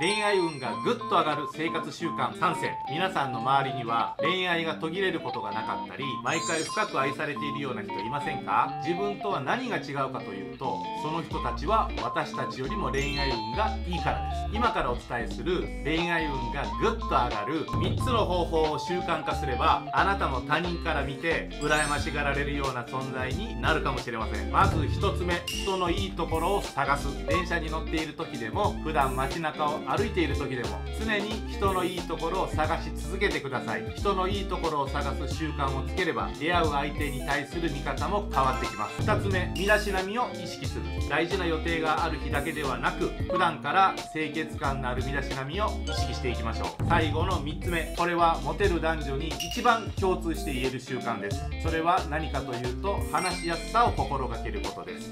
恋愛運がぐっと上がる生活習慣3選。皆さんの周りには恋愛が途切れることがなかったり、毎回深く愛されているような人いませんか？自分とは何が違うかというと、その人たちは私たちよりも恋愛運がいいからです。今からお伝えする恋愛運がぐっと上がる3つの方法を習慣化すれば、あなたも他人から見て羨ましがられるような存在になるかもしれません。まず1つ目、人のいいところを探す。電車に乗っている時でも、普段街中を歩いている時でも、常に人のいいところを探し続けてください。人のいいところを探す習慣をつければ、出会う相手に対する見方も変わってきます。2つ目、身だしなみを意識する。大事な予定がある日だけではなく、普段から清潔感のある身だしなみを意識していきましょう。最後の3つ目、これはモテる男女に一番共通して言える習慣です。それは何かというと、話しやすさを心がけることです。